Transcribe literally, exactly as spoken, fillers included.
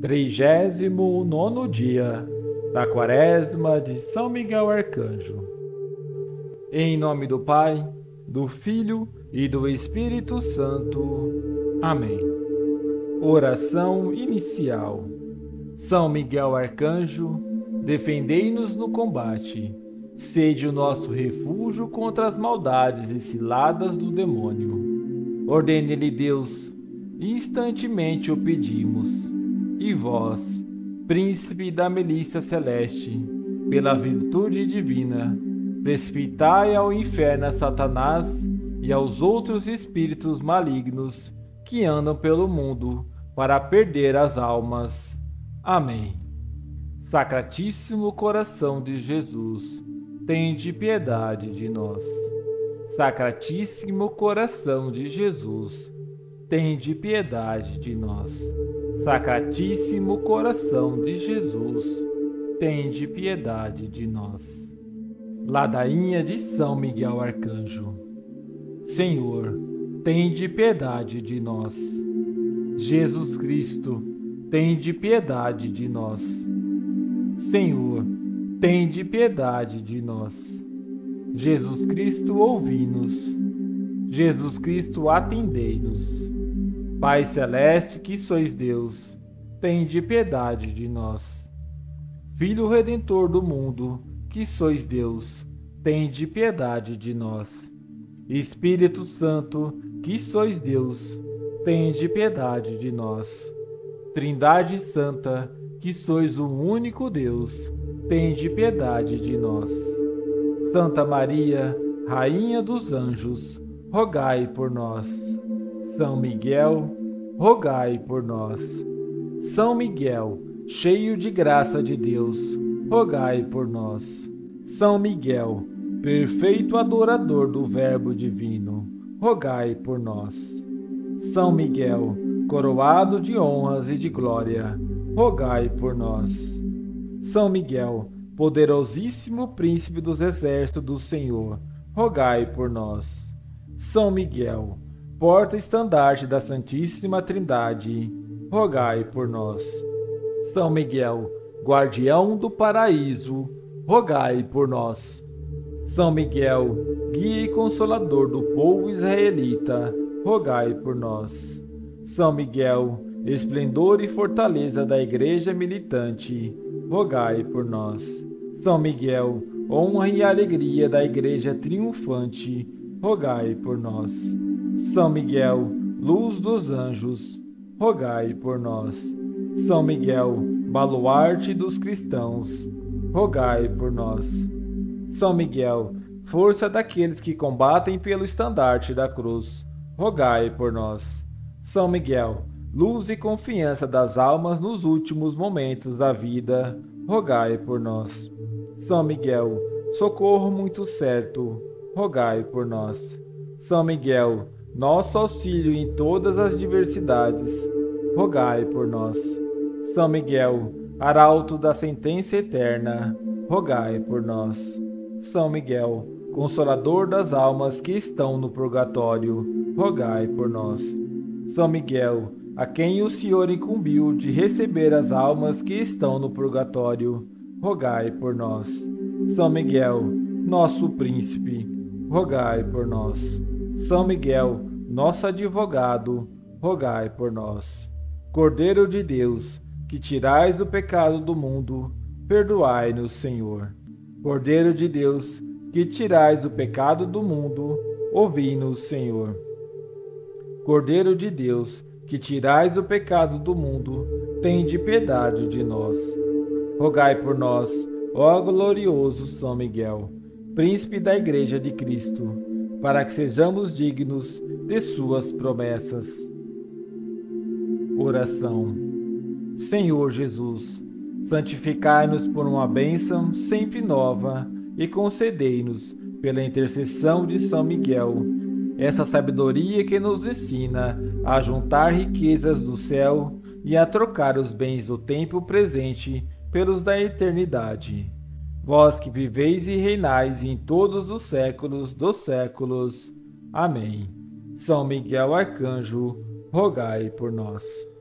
trigésimo nono dia da Quaresma de São Miguel Arcanjo. Em nome do Pai, do Filho e do Espírito Santo. Amém. Oração inicial. São Miguel Arcanjo, defendei-nos no combate. Sede o nosso refúgio contra as maldades e ciladas do demônio. Ordene-lhe Deus, instantemente o pedimos. E vós, príncipe da milícia celeste, pela virtude divina, precipitai ao inferno a Satanás e aos outros espíritos malignos que andam pelo mundo para perder as almas. Amém. Sacratíssimo Coração de Jesus, tende piedade de nós. Sacratíssimo Coração de Jesus, tende piedade de nós. Sacratíssimo Coração de Jesus, tende piedade de nós. Ladainha de São Miguel Arcanjo. Senhor, tende piedade de nós. Jesus Cristo, tende piedade de nós. Senhor, tende piedade de nós. Jesus Cristo, ouvi-nos. Jesus Cristo, atendei-nos. Pai Celeste, que sois Deus, tende piedade de nós. Filho Redentor do mundo, que sois Deus, tende piedade de nós. Espírito Santo, que sois Deus, tende piedade de nós. Trindade Santa, que sois o único Deus, tende piedade de nós. Santa Maria, Rainha dos Anjos, rogai por nós. São Miguel, rogai por nós. São Miguel, cheio de graça de Deus, rogai por nós. São Miguel, perfeito adorador do Verbo Divino, rogai por nós. São Miguel, coroado de honras e de glória, rogai por nós. São Miguel, poderosíssimo príncipe dos exércitos do Senhor, rogai por nós. São Miguel, porta-estandarte da Santíssima Trindade, rogai por nós. São Miguel, guardião do paraíso, rogai por nós. São Miguel, guia e consolador do povo israelita, rogai por nós. São Miguel, esplendor e fortaleza da Igreja militante, rogai por nós. São Miguel, honra e alegria da Igreja triunfante, rogai por nós. São Miguel, luz dos anjos, rogai por nós. São Miguel, baluarte dos cristãos, rogai por nós. São Miguel, força daqueles que combatem pelo estandarte da cruz, rogai por nós. São Miguel, luz e confiança das almas nos últimos momentos da vida, rogai por nós. São Miguel, socorro muito certo, rogai por nós. São Miguel, nosso auxílio em todas as adversidades, rogai por nós. São Miguel, arauto da sentença eterna, rogai por nós. São Miguel, consolador das almas que estão no purgatório, rogai por nós. São Miguel, a quem o Senhor incumbiu de receber as almas que estão no purgatório, rogai por nós. São Miguel, nosso príncipe, rogai por nós. São Miguel, nosso advogado, rogai por nós. Cordeiro de Deus, que tirais o pecado do mundo, perdoai-nos, Senhor. Cordeiro de Deus, que tirais o pecado do mundo, ouvi-nos, Senhor. Cordeiro de Deus, que tirais o pecado do mundo, tende piedade de nós. Rogai por nós, ó glorioso São Miguel, príncipe da Igreja de Cristo, para que sejamos dignos de suas promessas. Oração. Senhor Jesus, santificai-nos por uma bênção sempre nova e concedei-nos, pela intercessão de São Miguel, essa sabedoria que nos ensina a juntar riquezas do céu e a trocar os bens do tempo presente pelos da eternidade. Vós que viveis e reinais em todos os séculos dos séculos. Amém. São Miguel Arcanjo, rogai por nós.